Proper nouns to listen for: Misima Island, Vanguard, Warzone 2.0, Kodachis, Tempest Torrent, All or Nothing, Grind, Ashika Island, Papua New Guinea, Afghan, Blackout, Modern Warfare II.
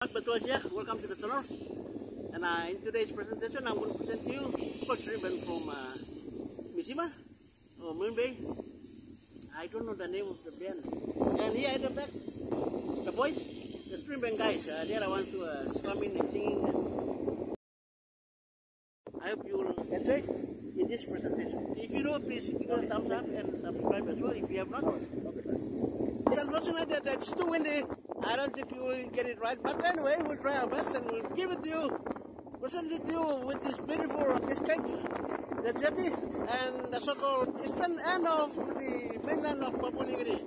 Batwas here, welcome to the channel. And in today's presentation, I'm going to present to you coach ribbon from Misima or Moon Bay. I don't know the name of the band. And here at the back, the boys, the string band guys, they are the ones who swam in and singing. I hope you will enjoy in this presentation. If you do, please give a thumbs up and subscribe as well if you have not. It's unfortunate that it's too windy. I don't think you will get it right, but anyway, we'll try our best and we'll give it to you, present it to you with this beautiful escape, the jetty, and the so-called eastern end of the mainland of Papua New Guinea.